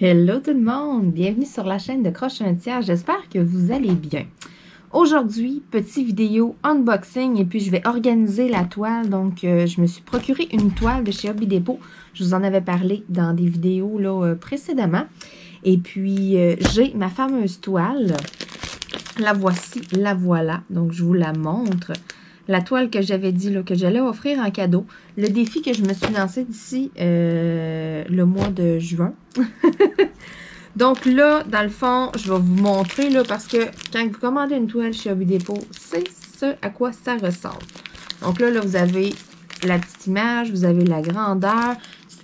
Hello tout le monde! Bienvenue sur la chaîne de Croche un tiers. J'espère que vous allez bien. Aujourd'hui, petite vidéo unboxing et puis je vais organiser la toile. Donc, je me suis procuré une toile de chez Hobby Depot. Je vous en avais parlé dans des vidéos là, précédemment. Et puis, j'ai ma fameuse toile. La voici, la voilà. Donc, je vous la montre. La toile que j'avais dit là, que j'allais offrir en cadeau. Le défi que je me suis lancé d'ici le mois de juin. Donc là, dans le fond, je vais vous montrer là, parce que quand vous commandez une toile chez Hobby Depot, c'est ce à quoi ça ressemble. Donc là, vous avez la petite image, vous avez la grandeur.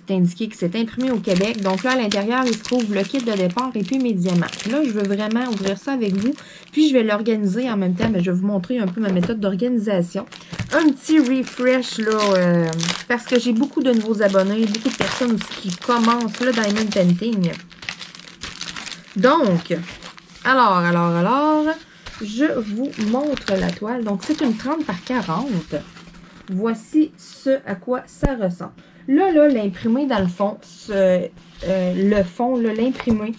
C'est indiqué que c'est imprimé au Québec. Donc là, à l'intérieur, il se trouve le kit de départ et puis mes diamants. Là, je veux vraiment ouvrir ça avec vous. Puis, je vais l'organiser en même temps. Mais je vais vous montrer un peu ma méthode d'organisation. Un petit refresh, là, parce que j'ai beaucoup de nouveaux abonnés, beaucoup de personnes qui commencent, là, dans les main painting. Donc, alors, je vous montre la toile. Donc, c'est une 30 par 40. Voici ce à quoi ça ressemble. Là, l'imprimé dans le fond, l'imprimé,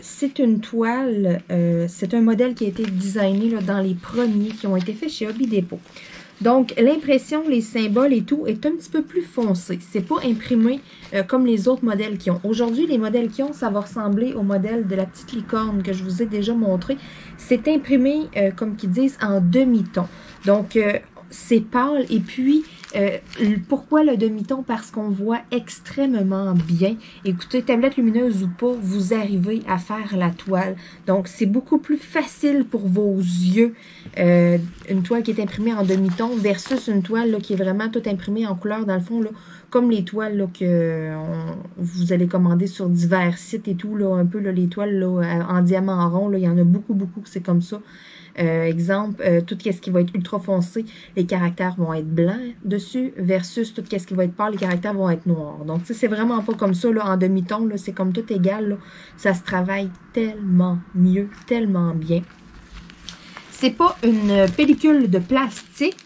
c'est une toile, c'est un modèle qui a été designé là, dans les premiers qui ont été faits chez Hobby Depot. Donc, l'impression, les symboles et tout est un petit peu plus foncé. C'est pas imprimé comme les autres modèles qui ont. Aujourd'hui, les modèles qui ont, ça va ressembler au modèle de la petite licorne que je vous ai déjà montré. C'est imprimé, comme qu'ils disent, en demi-ton. Donc, c'est pâle et puis... pourquoi le demi-ton? Parce qu'on voit extrêmement bien. Écoutez, tablette lumineuse ou pas, vous arrivez à faire la toile. Donc, c'est beaucoup plus facile pour vos yeux, une toile qui est imprimée en demi-ton versus une toile là, qui est vraiment toute imprimée en couleur, dans le fond, là, comme les toiles là, que vous allez commander sur divers sites et tout, là, un peu là, les toiles là, en diamant rond. Là, il y en a beaucoup que c'est comme ça. Exemple, tout ce qui va être ultra foncé, les caractères vont être blancs dessus, versus tout ce qui va être pâle, les caractères vont être noirs. Donc, c'est vraiment pas comme ça, là, en demi-ton, c'est comme tout égal, là. Ça se travaille tellement mieux, tellement bien. C'est pas une pellicule de plastique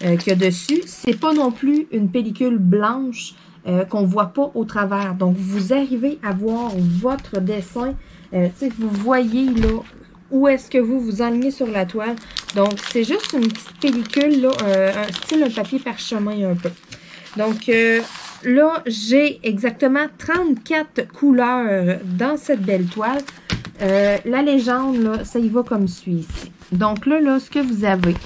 qu'il y a dessus, c'est pas non plus une pellicule blanche qu'on ne voit pas au travers. Donc, vous arrivez à voir votre dessin, vous voyez, là, où est-ce que vous vous enlignez sur la toile. Donc, c'est juste une petite pellicule, là, un style, un papier parchemin un peu. Donc, là, j'ai exactement 34 couleurs dans cette belle toile. La légende, là, ça y va comme suit ici. Donc, là, ce que vous avez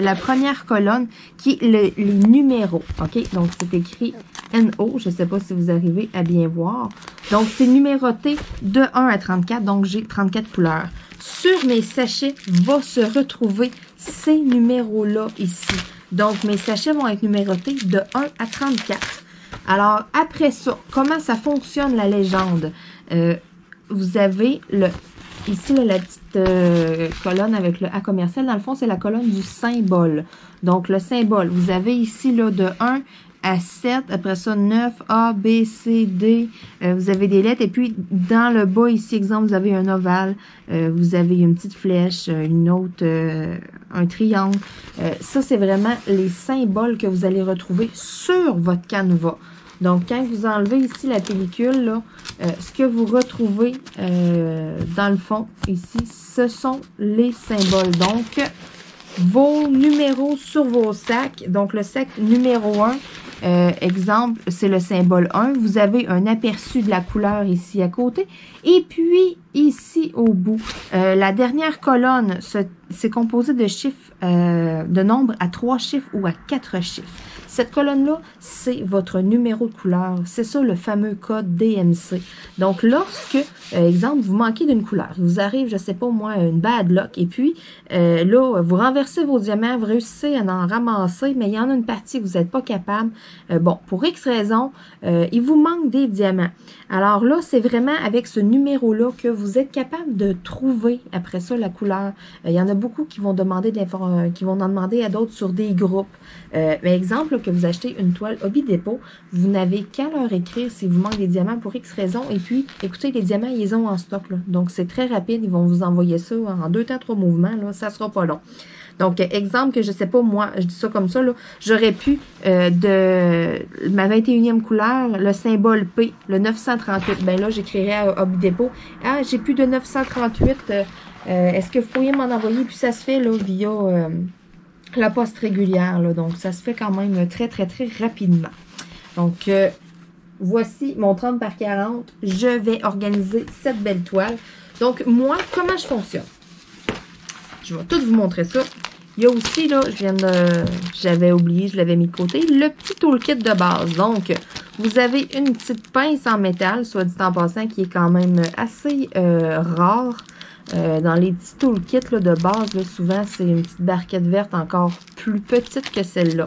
la première colonne qui est les numéros. OK? Donc, c'est écrit... NO, je ne sais pas si vous arrivez à bien voir. Donc, c'est numéroté de 1 à 34, donc j'ai 34 couleurs. Sur mes sachets va se retrouver ces numéros-là ici. Donc, mes sachets vont être numérotés de 1 à 34. Alors, après ça, comment ça fonctionne la légende? Vous avez le... Ici, là, la petite colonne avec le A commercial, dans le fond, c'est la colonne du symbole. Donc, le symbole, vous avez ici là, de 1 à 7, après ça 9, A, B, C, D, vous avez des lettres, et puis dans le bas ici, exemple, vous avez un ovale, vous avez une petite flèche, une autre, un triangle, ça c'est vraiment les symboles que vous allez retrouver sur votre canevas. Donc, quand vous enlevez ici la pellicule, là, ce que vous retrouvez dans le fond ici, ce sont les symboles. Donc, vos numéros sur vos sacs, donc le sac numéro 1, exemple, c'est le symbole 1. Vous avez un aperçu de la couleur ici à côté. Et puis, ici au bout, la dernière colonne, c'est composé de chiffres, de nombres à 3 chiffres ou à 4 chiffres. Cette colonne-là, c'est votre numéro de couleur. C'est ça le fameux code DMC. Donc, lorsque, exemple, vous manquez d'une couleur, il vous arrive, je sais pas moi, une bad luck, et puis là, vous renversez vos diamants, vous réussissez à en ramasser, mais il y en a une partie que vous n'êtes pas capable. Bon, pour X raisons, il vous manque des diamants. Alors là, c'est vraiment avec ce numéro-là que vous êtes capable de trouver, après ça, la couleur. Il y en a beaucoup qui vont demander de l'information, qui vont en demander à d'autres sur des groupes. Mais exemple, que vous achetez une toile Hobby Depot, vous n'avez qu'à leur écrire si vous manque des diamants pour X raisons. Et puis, écoutez, les diamants, ils ont en stock, là. Donc, c'est très rapide. Ils vont vous envoyer ça en 2 temps, 3 mouvements, là. Ça sera pas long. Donc, exemple que je sais pas, moi, je dis ça comme ça, là, j'aurais pu, de ma 21e couleur, le symbole P, le 938. Ben là, j'écrirais à Hobby Depot, ah, j'ai plus de 938, est-ce que vous pourriez m'en envoyer? Puis ça se fait, là, via la poste régulière, là. Donc, ça se fait quand même très, très, très rapidement. Donc, voici mon 30 par 40. Je vais organiser cette belle toile. Donc, moi, comment je fonctionne? Je vais tout vous montrer ça. Il y a aussi, là, j'avais oublié, je l'avais mis de côté, le petit toolkit de base. Donc, vous avez une petite pince en métal, soit dit en passant, qui est quand même assez rare. Dans les petits toolkits là, de base, là, souvent, c'est une petite barquette verte encore plus petite que celle-là.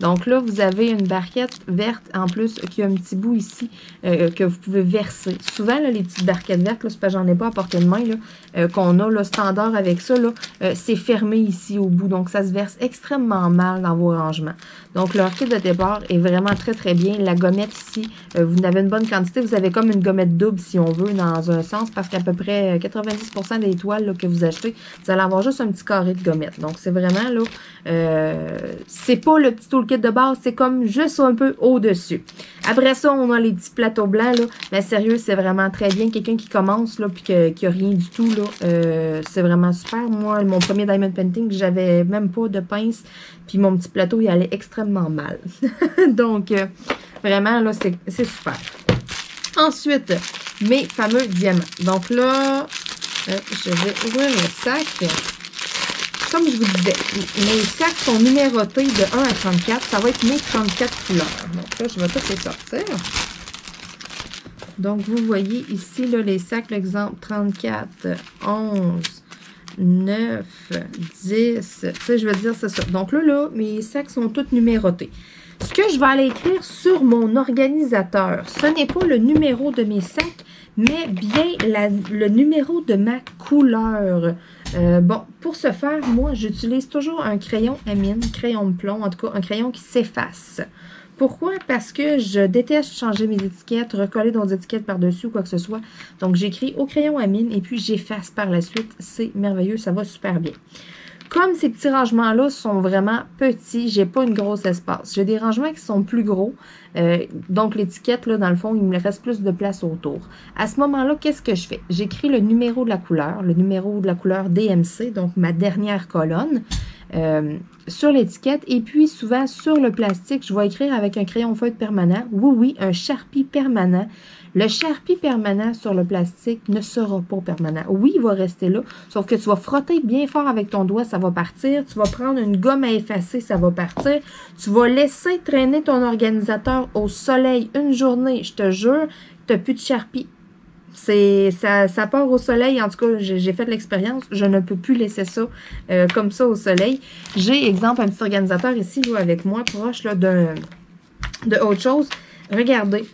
Donc là, vous avez une barquette verte en plus qui a un petit bout ici que vous pouvez verser. Souvent, là, les petites barquettes vertes, là, c'est parce que j'en ai pas à portée de main, qu'on a le standard avec ça, c'est fermé ici au bout. Donc, ça se verse extrêmement mal dans vos rangements. Donc, leur kit de départ est vraiment très, très bien. La gommette ici, vous avez une bonne quantité. Vous avez comme une gommette double, si on veut, dans un sens, parce qu'à peu près 90% des toiles là, que vous achetez, vous allez avoir juste un petit carré de gommette. Donc, c'est vraiment, là, c'est pas le petit tool kit de base, c'est comme juste un peu au-dessus. Après ça, on a les petits plateaux blancs, là. Mais sérieux, c'est vraiment très bien. Quelqu'un qui commence, là, puis qui a rien du tout, là, c'est vraiment super. Moi, mon premier diamond painting, j'avais même pas de pince, puis mon petit plateau, il allait extrêmement mal. Donc, vraiment, là, c'est super. Ensuite, mes fameux diamants. Donc là, je vais ouvrir le sac. Comme je vous disais, mes sacs sont numérotés de 1 à 34. Ça va être mes 34 couleurs. Donc là, je vais toutes les sortir. Donc, vous voyez ici, là, les sacs, l'exemple 34, 11, 9, 10. Tu sais, je veux dire, c'est ça. Donc là, mes sacs sont tous numérotés. Ce que je vais aller écrire sur mon organisateur, ce n'est pas le numéro de mes sacs, mais bien le numéro de ma couleur. Bon, pour ce faire, moi, j'utilise toujours un crayon à mine, crayon de plomb, en tout cas, un crayon qui s'efface. Pourquoi? Parce que je déteste changer mes étiquettes, recoller d'autres étiquettes par-dessus ou quoi que ce soit. Donc, j'écris au crayon à mine et puis j'efface par la suite. C'est merveilleux, ça va super bien. Comme ces petits rangements-là sont vraiment petits, j'ai pas une grosse espace. J'ai des rangements qui sont plus gros, donc l'étiquette, là, dans le fond, il me reste plus de place autour. À ce moment-là, qu'est-ce que je fais? J'écris le numéro de la couleur, DMC, donc ma dernière colonne, sur l'étiquette. Et puis, souvent, sur le plastique, je vais écrire avec un crayon feutre permanent. Oui, oui, un Sharpie permanent. Le Sharpie permanent sur le plastique ne sera pas permanent. Oui, il va rester là, sauf que tu vas frotter bien fort avec ton doigt, ça va partir. Tu vas prendre une gomme à effacer, ça va partir. Tu vas laisser traîner ton organisateur au soleil une journée, je te jure, tu n'as plus de Sharpie. Ça part au soleil, en tout cas, j'ai fait l'expérience, je ne peux plus laisser ça comme ça au soleil. J'ai, exemple, un petit organisateur ici, là, avec moi, proche là, de autre chose. Regardez.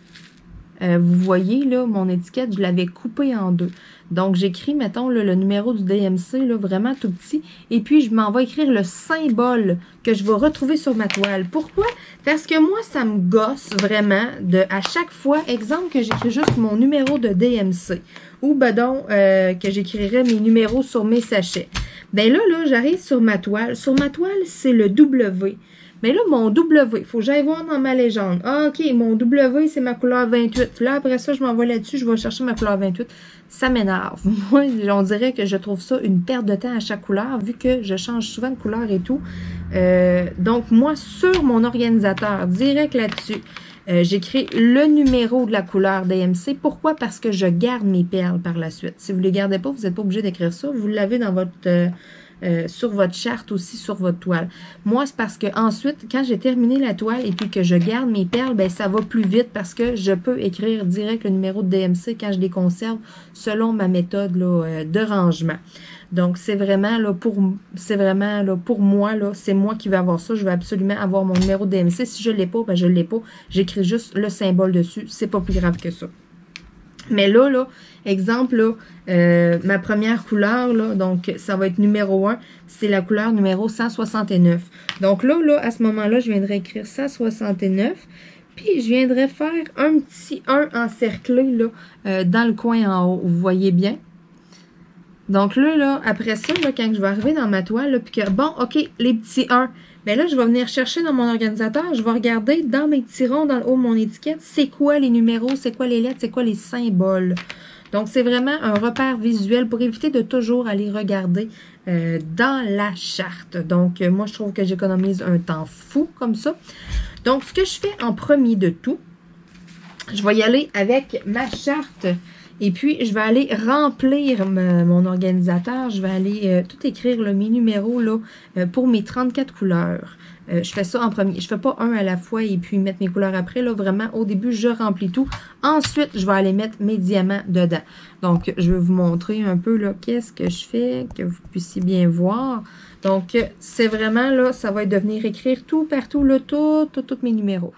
Vous voyez, là, mon étiquette, je l'avais coupée en deux. Donc, j'écris, mettons, le numéro du DMC, là, vraiment tout petit. Et puis, je m'en vais écrire le symbole que je vais retrouver sur ma toile. Pourquoi? Parce que moi, ça me gosse vraiment à chaque fois, exemple, que j'écris juste mon numéro de DMC. Ou, ben donc, que j'écrirais mes numéros sur mes sachets. Ben là, j'arrive sur ma toile. Sur ma toile, c'est le W. Mais là, mon W, il faut que j'aille voir dans ma légende. Ah, OK, mon W, c'est ma couleur 28. Là, après ça, je m'en vais là-dessus, je vais chercher ma couleur 28. Ça m'énerve. Moi, on dirait que je trouve ça une perte de temps à chaque couleur, vu que je change souvent de couleur et tout. Donc, moi, sur mon organisateur, direct là-dessus, j'écris le numéro de la couleur DMC. Pourquoi? Parce que je garde mes perles par la suite. Si vous ne les gardez pas, vous n'êtes pas obligé d'écrire ça. Vous l'avez dans votre... sur votre charte aussi, sur votre toile. Moi, c'est parce que ensuite, quand j'ai terminé la toile et puis que je garde mes perles, ben ça va plus vite parce que je peux écrire direct le numéro de DMC quand je les conserve selon ma méthode là, de rangement. Donc, c'est vraiment là pour moi, c'est moi qui vais avoir ça. Je vais absolument avoir mon numéro de DMC. Si je ne l'ai pas, ben je ne l'ai pas. J'écris juste le symbole dessus. C'est pas plus grave que ça. Mais là, exemple, là, ma première couleur, là, donc ça va être numéro 1, c'est la couleur numéro 169. Donc là, à ce moment-là, je viendrai écrire 169, puis je viendrai faire un petit 1 encerclé là, dans le coin en haut, vous voyez bien. Donc là, après ça, quand je vais arriver dans ma toile, là, puis que, bon, OK, les petits 1, bien là, je vais venir chercher dans mon organisateur, je vais regarder dans mes petits ronds, dans le haut de mon étiquette, c'est quoi les numéros, c'est quoi les lettres, c'est quoi les symboles. Donc, c'est vraiment un repère visuel pour éviter de toujours aller regarder dans la charte. Donc, moi, je trouve que j'économise un temps fou comme ça. Donc, ce que je fais en premier de tout, je vais y aller avec ma charte. Et puis, je vais aller remplir mon organisateur. Je vais aller tout écrire là, mes numéros là, pour mes 34 couleurs. Je fais ça en premier. Je ne fais pas un à la fois et puis mettre mes couleurs après. Là, vraiment, au début, je remplis tout. Ensuite, je vais aller mettre mes diamants dedans. Donc, je vais vous montrer un peu qu'est-ce que je fais, que vous puissiez bien voir. Donc, c'est vraiment là, ça va être de venir écrire tout partout, là, tous mes numéros.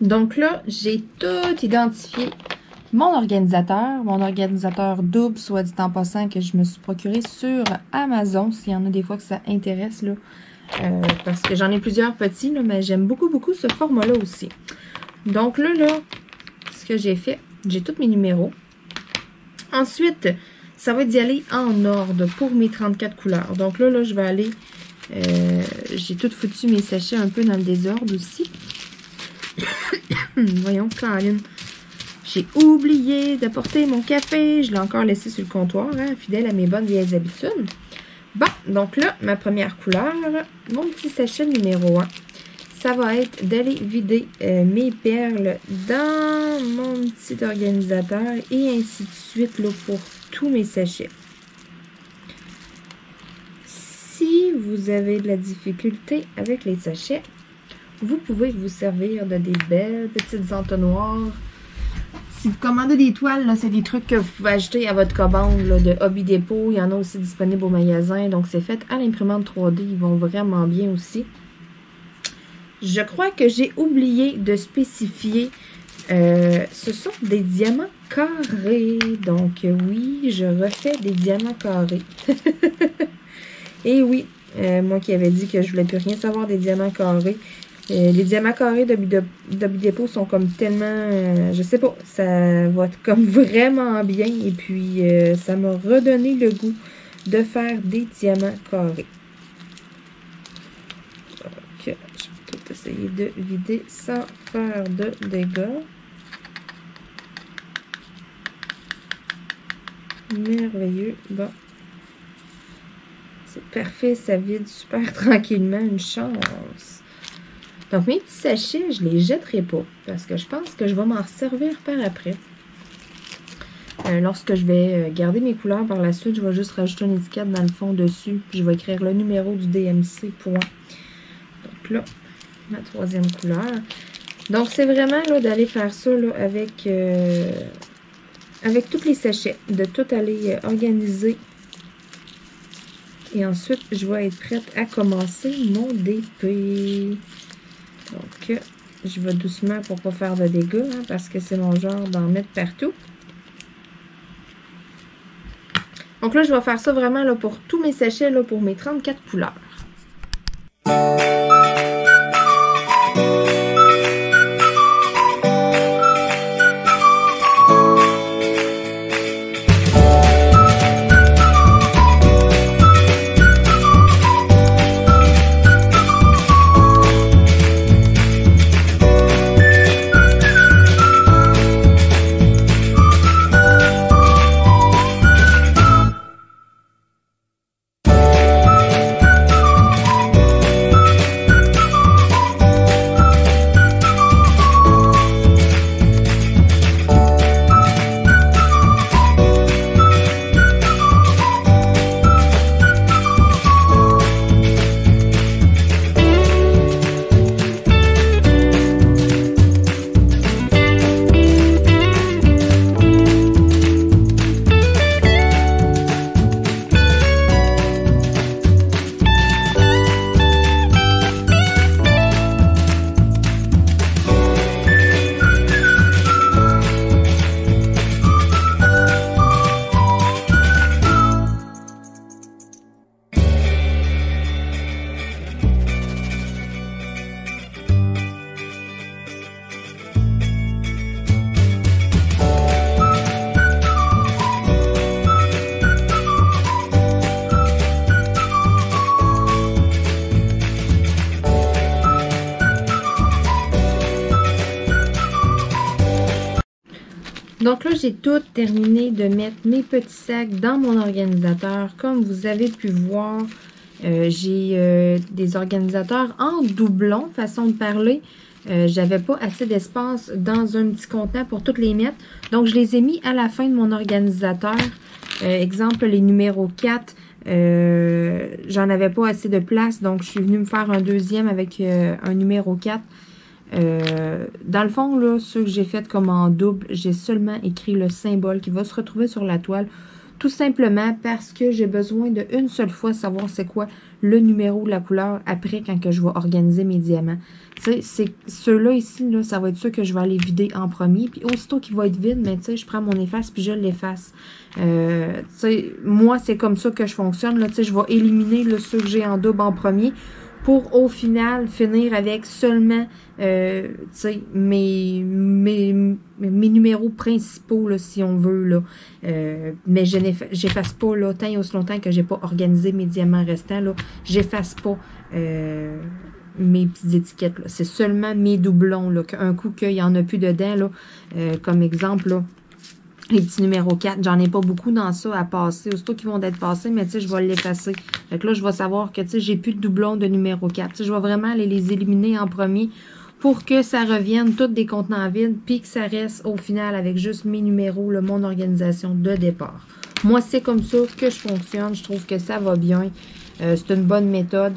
Donc là, j'ai tout identifié mon organisateur double, soit dit en passant, que je me suis procuré sur Amazon, s'il y en a des fois que ça intéresse, là, parce que j'en ai plusieurs petits, là, mais j'aime beaucoup ce format-là aussi. Donc là, ce que j'ai fait, j'ai tous mes numéros. Ensuite, ça va être d'y aller en ordre pour mes 34 couleurs. Donc là, je vais aller, j'ai tout foutu mes sachets un peu dans le désordre aussi. Voyons, Caroline. J'ai oublié d'apporter mon café. Je l'ai encore laissé sur le comptoir, hein, fidèle à mes bonnes vieilles habitudes. Bon, donc là, ma première couleur, mon petit sachet numéro 1. Ça va être d'aller vider mes perles dans mon petit organisateur et ainsi de suite là, pour tous mes sachets. Si vous avez de la difficulté avec les sachets, vous pouvez vous servir de des belles petites entonnoirs. Si vous commandez des toiles, c'est des trucs que vous pouvez acheter à votre commande là, de Hobby Depot. Il y en a aussi disponibles au magasin. Donc, c'est fait à l'imprimante 3D. Ils vont vraiment bien aussi. Je crois que j'ai oublié de spécifier. Ce sont des diamants carrés. Donc, oui, je refais des diamants carrés. Et oui, moi qui avais dit que je voulais plus rien savoir des diamants carrés. Les diamants carrés d'Hobby Depot sont comme tellement, je sais pas, ça va être comme vraiment bien. Et puis, ça m'a redonné le goût de faire des diamants carrés. Donc, je vais tout essayer de vider sans faire de dégâts. Merveilleux. Bon. C'est parfait, ça vide super tranquillement, une chance. Donc, mes petits sachets, je ne les jetterai pas parce que je pense que je vais m'en servir par après. Lorsque je vais garder mes couleurs par la suite, je vais juste rajouter une étiquette dans le fond dessus. Puis je vais écrire le numéro du DMC. Donc là, ma troisième couleur. Donc, c'est vraiment d'aller faire ça avec, avec tous les sachets, de tout aller organiser. Et ensuite, je vais être prête à commencer mon DP. Donc, je vais doucement pour ne pas faire de dégâts, hein, parce que c'est mon genre d'en mettre partout. Donc là, je vais faire ça vraiment là, pour tous mes sachets, là, pour mes 34 couleurs. Donc là, j'ai tout terminé de mettre mes petits sacs dans mon organisateur. Comme vous avez pu voir, j'ai des organisateurs en doublon, façon de parler. J'avais pas assez d'espace dans un petit contenant pour toutes les mettre. Donc, je les ai mis à la fin de mon organisateur. Exemple, les numéros 4, j'en avais pas assez de place. Donc, je suis venue me faire un deuxième avec un numéro 4. Dans le fond, là, ceux que j'ai fait comme en double, j'ai seulement écrit le symbole qui va se retrouver sur la toile. Tout simplement parce que j'ai besoin de une seule fois savoir c'est quoi le numéro, la couleur, après quand que je vais organiser mes diamants. Tu sais, ceux-là ici, là, ça va être ceux que je vais aller vider en premier. Puis aussitôt qu'il va être vide, mais tu sais, je prends mon efface puis je l'efface. Tu sais, moi, c'est comme ça que je fonctionne. Là, tu sais, je vais éliminer là, ceux que j'ai en double en premier pour au final finir avec seulement tu sais, mes numéros principaux, là, si on veut. Là. Mais je n'efface pas là, tant et aussi longtemps que j'ai pas organisé mes diamants restants. J'efface pas mes petites étiquettes. C'est seulement mes doublons. Là, qu'un coup qu'il n'y en a plus dedans, là, comme exemple, là, les petits numéros 4, j'en ai pas beaucoup dans ça à passer. Aussitôt qu'ils vont d'être passés, mais tu sais, je vais l'effacer. Fait que là, je vais savoir que tu sais, j'ai plus de doublons de numéro 4. Tu sais, je vais vraiment aller les éliminer en premier pour que ça revienne toutes des contenants vides, puis que ça reste au final avec juste mes numéros, là, mon organisation de départ. Moi, c'est comme ça que je fonctionne. Je trouve que ça va bien. C'est une bonne méthode.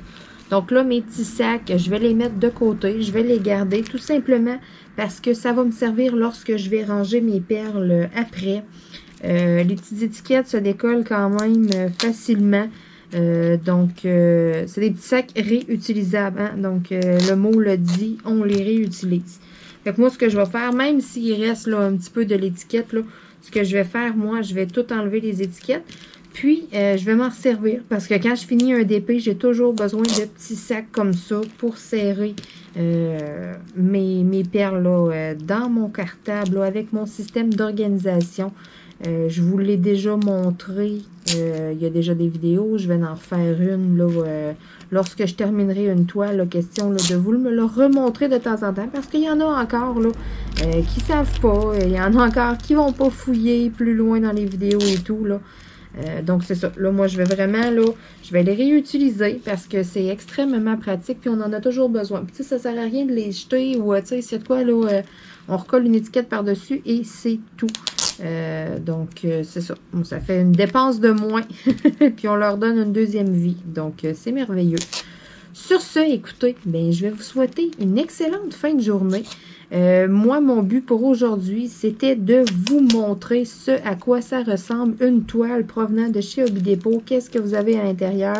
Donc là, mes petits sacs, je vais les mettre de côté. Je vais les garder tout simplement parce que ça va me servir lorsque je vais ranger mes perles après. Les petites étiquettes se décollent quand même facilement. Donc, c'est des petits sacs réutilisables. Hein? Donc, le mot le dit, on les réutilise. Fait que moi, ce que je vais faire, même s'il reste là, un petit peu de l'étiquette, ce que je vais faire, moi, je vais tout enlever les étiquettes. Puis, je vais m'en servir parce que quand je finis un DP, j'ai toujours besoin de petits sacs comme ça pour serrer mes perles là, dans mon cartable là, avec mon système d'organisation. Je vous l'ai déjà montré, il y a déjà des vidéos, je vais en refaire une là, lorsque je terminerai une toile, là, question là, de vous me le remontrer de temps en temps, parce qu'il y en a encore là, qui ne savent pas, il y en a encore qui ne vont pas fouiller plus loin dans les vidéos et tout là. Donc, c'est ça. Là, moi, je vais vraiment, là, je vais les réutiliser parce que c'est extrêmement pratique puis on en a toujours besoin. Puis, tu sais, ça sert à rien de les jeter ou, tu sais, c'est quoi, là, on recolle une étiquette par-dessus et c'est tout. Donc, c'est ça. Bon, ça fait une dépense de moins puis on leur donne une deuxième vie. Donc, c'est merveilleux. Sur ce, écoutez, ben, je vais vous souhaiter une excellente fin de journée. Moi, mon but pour aujourd'hui, c'était de vous montrer ce à quoi ça ressemble une toile provenant de chez Hobby Depot. Qu'est-ce que vous avez à l'intérieur?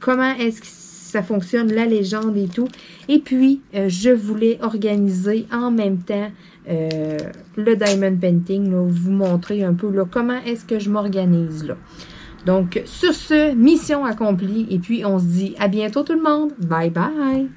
Comment est-ce que ça fonctionne, la légende et tout. Et puis, je voulais organiser en même temps le Diamond Painting, là, vous montrer un peu là, comment est-ce que je m'organise là. Donc, sur ce, mission accomplie. Et puis, on se dit à bientôt tout le monde. Bye bye!